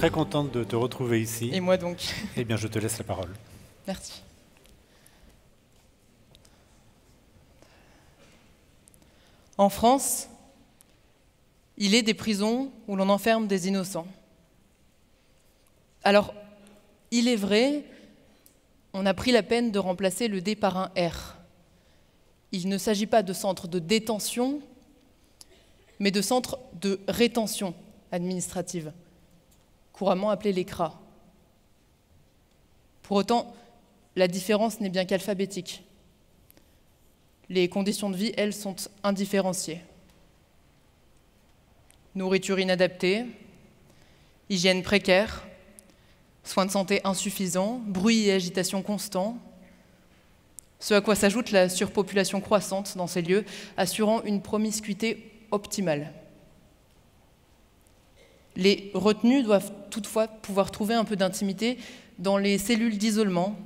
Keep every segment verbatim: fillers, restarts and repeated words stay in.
très contente de te retrouver ici. Et moi donc. Eh bien, je te laisse la parole. Merci. En France, il est des prisons où l'on enferme des innocents. Alors, il est vrai, on a pris la peine de remplacer le D par un R. Il ne s'agit pas de centres de détention, mais de centres de rétention administrative, couramment appelés les C R A. Pour autant, la différence n'est bien qu'alphabétique. Les conditions de vie, elles, sont indifférenciées. Nourriture inadaptée, hygiène précaire, soins de santé insuffisants, bruit et agitation constants, ce à quoi s'ajoute la surpopulation croissante dans ces lieux, assurant une promiscuité optimale. Les retenus doivent toutefois pouvoir trouver un peu d'intimité dans les cellules d'isolement,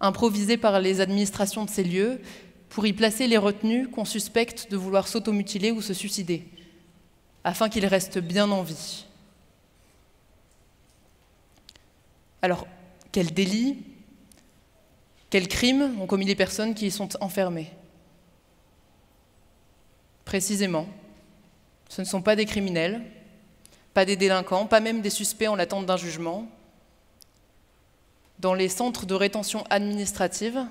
improvisées par les administrations de ces lieux, pour y placer les retenus qu'on suspecte de vouloir s'automutiler ou se suicider, afin qu'ils restent bien en vie. Alors, quels délits, quels crimes ont commis les personnes qui y sont enfermées? Précisément, ce ne sont pas des criminels, pas des délinquants, pas même des suspects en attente d'un jugement. Dans les centres de rétention administrative,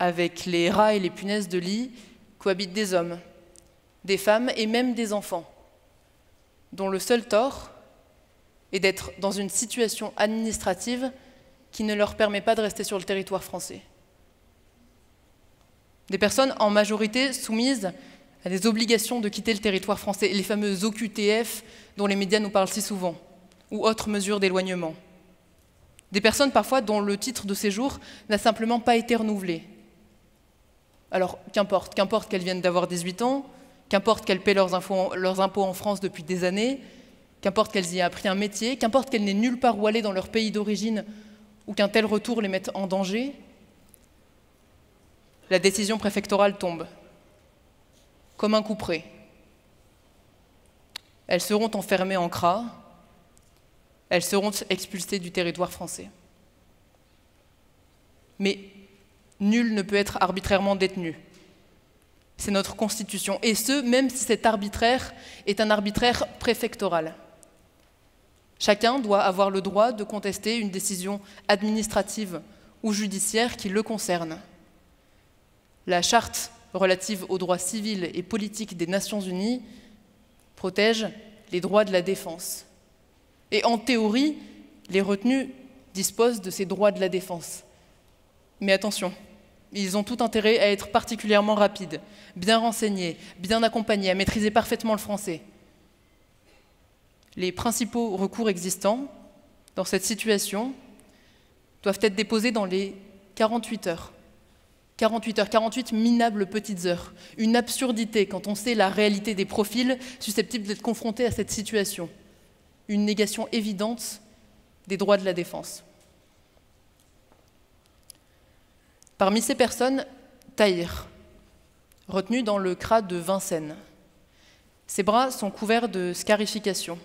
avec les rats et les punaises de lit, cohabitent des hommes, des femmes et même des enfants, dont le seul tort et d'être dans une situation administrative qui ne leur permet pas de rester sur le territoire français. Des personnes en majorité soumises à des obligations de quitter le territoire français, les fameuses O Q T F dont les médias nous parlent si souvent, ou autres mesures d'éloignement. Des personnes parfois dont le titre de séjour n'a simplement pas été renouvelé. Alors qu'importe, qu'importe qu'elles viennent d'avoir dix-huit ans, qu'importe qu'elles paient leurs, infos, leurs impôts en France depuis des années, qu'importe qu'elles y aient appris un métier, qu'importe qu'elles n'aient nulle part où aller dans leur pays d'origine ou qu'un tel retour les mette en danger, la décision préfectorale tombe, comme un couperet. Elles seront enfermées en C R A, elles seront expulsées du territoire français. Mais nul ne peut être arbitrairement détenu. C'est notre Constitution, et ce, même si cet arbitraire est un arbitraire préfectoral. Chacun doit avoir le droit de contester une décision administrative ou judiciaire qui le concerne. La Charte relative aux droits civils et politiques des Nations Unies protège les droits de la défense. Et en théorie, les retenus disposent de ces droits de la défense. Mais attention, ils ont tout intérêt à être particulièrement rapides, bien renseignés, bien accompagnés, à maîtriser parfaitement le français. Les principaux recours existants dans cette situation doivent être déposés dans les quarante-huit heures. quarante-huit heures, quarante-huit minables petites heures. Une absurdité quand on sait la réalité des profils susceptibles d'être confrontés à cette situation. Une négation évidente des droits de la défense. Parmi ces personnes, Tahir, retenu dans le C R A de Vincennes. Ses bras sont couverts de scarifications.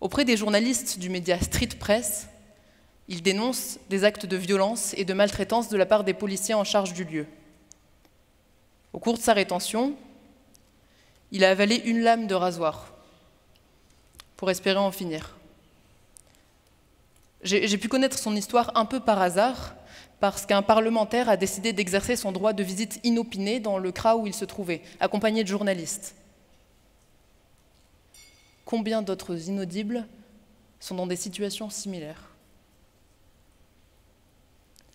Auprès des journalistes du média Street Press, il dénonce des actes de violence et de maltraitance de la part des policiers en charge du lieu. Au cours de sa rétention, il a avalé une lame de rasoir pour espérer en finir. J'ai pu connaître son histoire un peu par hasard, parce qu'un parlementaire a décidé d'exercer son droit de visite inopiné dans le C R A où il se trouvait, accompagné de journalistes. Combien d'autres inaudibles sont dans des situations similaires?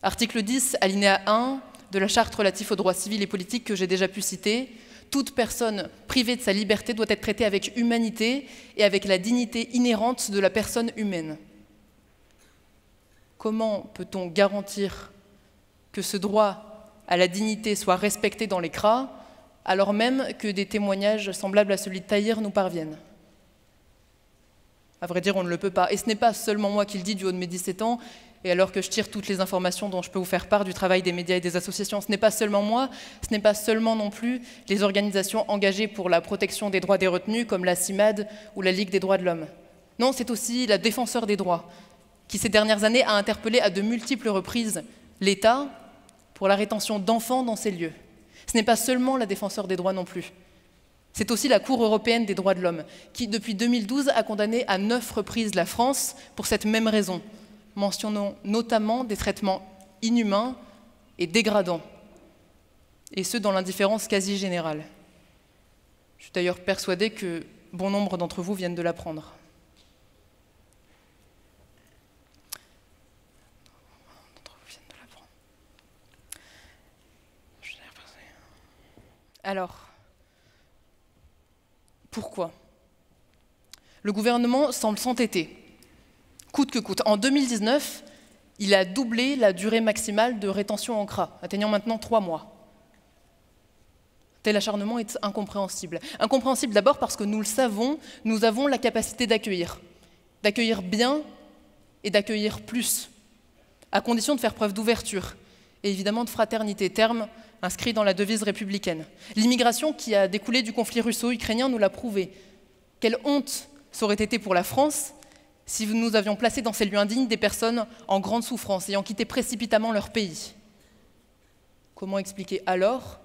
Article dix, alinéa un de la Charte relative aux droits civils et politiques que j'ai déjà pu citer, toute personne privée de sa liberté doit être traitée avec humanité et avec la dignité inhérente de la personne humaine. Comment peut-on garantir que ce droit à la dignité soit respecté dans les C R A, alors même que des témoignages semblables à celui de Tahir nous parviennent? À vrai dire, on ne le peut pas. Et ce n'est pas seulement moi qui le dis du haut de mes dix-sept ans, et alors que je tire toutes les informations dont je peux vous faire part du travail des médias et des associations. Ce n'est pas seulement moi, ce n'est pas seulement non plus les organisations engagées pour la protection des droits des retenus, comme la Cimade ou la Ligue des droits de l'homme. Non, c'est aussi la défenseur des droits, qui ces dernières années a interpellé à de multiples reprises l'État pour la rétention d'enfants dans ces lieux. Ce n'est pas seulement la défenseur des droits non plus. C'est aussi la Cour européenne des droits de l'homme, qui depuis deux mille douze a condamné à neuf reprises la France pour cette même raison, mentionnant notamment des traitements inhumains et dégradants, et ce dans l'indifférence quasi générale. Je suis d'ailleurs persuadée que bon nombre d'entre vous viennent de l'apprendre. Alors, pourquoi ? Le gouvernement semble s'entêter, coûte que coûte. En deux mille dix-neuf, il a doublé la durée maximale de rétention en C R A, atteignant maintenant trois mois. Tel acharnement est incompréhensible. Incompréhensible d'abord parce que nous le savons, nous avons la capacité d'accueillir. D'accueillir bien et d'accueillir plus, à condition de faire preuve d'ouverture et évidemment de fraternité, terme inscrit dans la devise républicaine. L'immigration qui a découlé du conflit russo-ukrainien nous l'a prouvé. Quelle honte ça aurait été pour la France si nous avions placé dans ces lieux indignes des personnes en grande souffrance, ayant quitté précipitamment leur pays. Comment expliquer alors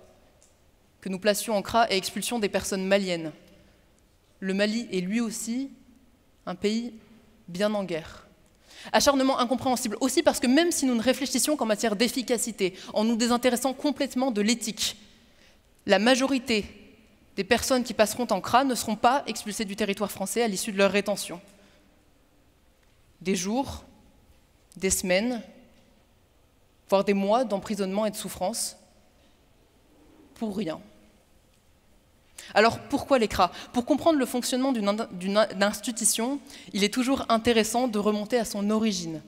que nous placions en C R A et expulsion des personnes maliennes? Le Mali est lui aussi un pays bien en guerre. Acharnement incompréhensible aussi parce que même si nous ne réfléchissions qu'en matière d'efficacité, en nous désintéressant complètement de l'éthique, la majorité des personnes qui passeront en C R A ne seront pas expulsées du territoire français à l'issue de leur rétention. Des jours, des semaines, voire des mois d'emprisonnement et de souffrance, pour rien. Alors pourquoi les C R A? Pour comprendre le fonctionnement d'une institution, il est toujours intéressant de remonter à son origine.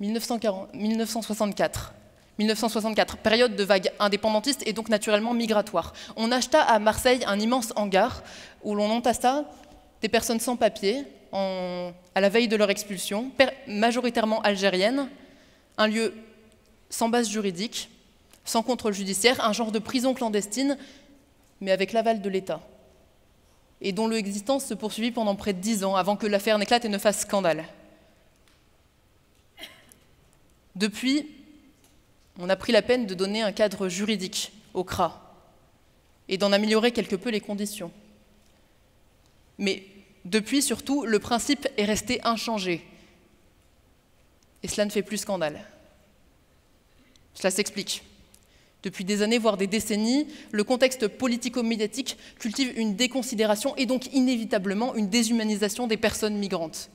mille neuf cent soixante-quatre, période de vague indépendantiste et donc naturellement migratoire. On acheta à Marseille un immense hangar où l'on entassa des personnes sans papier en, à la veille de leur expulsion, majoritairement algériennes, un lieu sans base juridique, sans contrôle judiciaire, un genre de prison clandestine mais avec l'aval de l'État, et dont l'existence se poursuivit pendant près de dix ans, avant que l'affaire n'éclate et ne fasse scandale. Depuis, on a pris la peine de donner un cadre juridique au C R A, et d'en améliorer quelque peu les conditions. Mais depuis, surtout, le principe est resté inchangé, et cela ne fait plus scandale. Cela s'explique. Depuis des années, voire des décennies, le contexte politico-médiatique cultive une déconsidération et donc inévitablement une déshumanisation des personnes migrantes,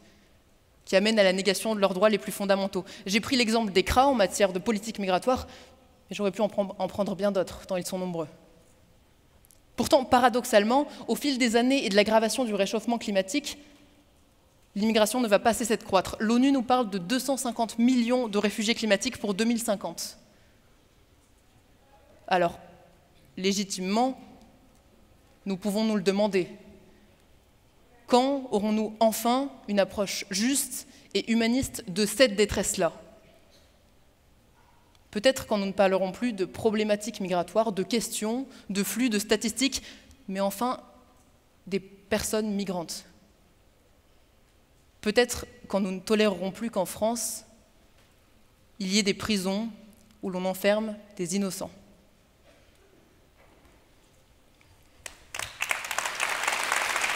qui amène à la négation de leurs droits les plus fondamentaux. J'ai pris l'exemple des C R A en matière de politique migratoire, mais j'aurais pu en prendre, en prendre bien d'autres, tant ils sont nombreux. Pourtant, paradoxalement, au fil des années et de l'aggravation du réchauffement climatique, l'immigration ne va pas cesser de croître. L'ONU nous parle de deux cent cinquante millions de réfugiés climatiques pour deux mille cinquante. Alors, légitimement, nous pouvons nous le demander. Quand aurons-nous enfin une approche juste et humaniste de cette détresse-là? Peut-être quand nous ne parlerons plus de problématiques migratoires, de questions, de flux, de statistiques, mais enfin des personnes migrantes. Peut-être quand nous ne tolérerons plus qu'en France, il y ait des prisons où l'on enferme des innocents.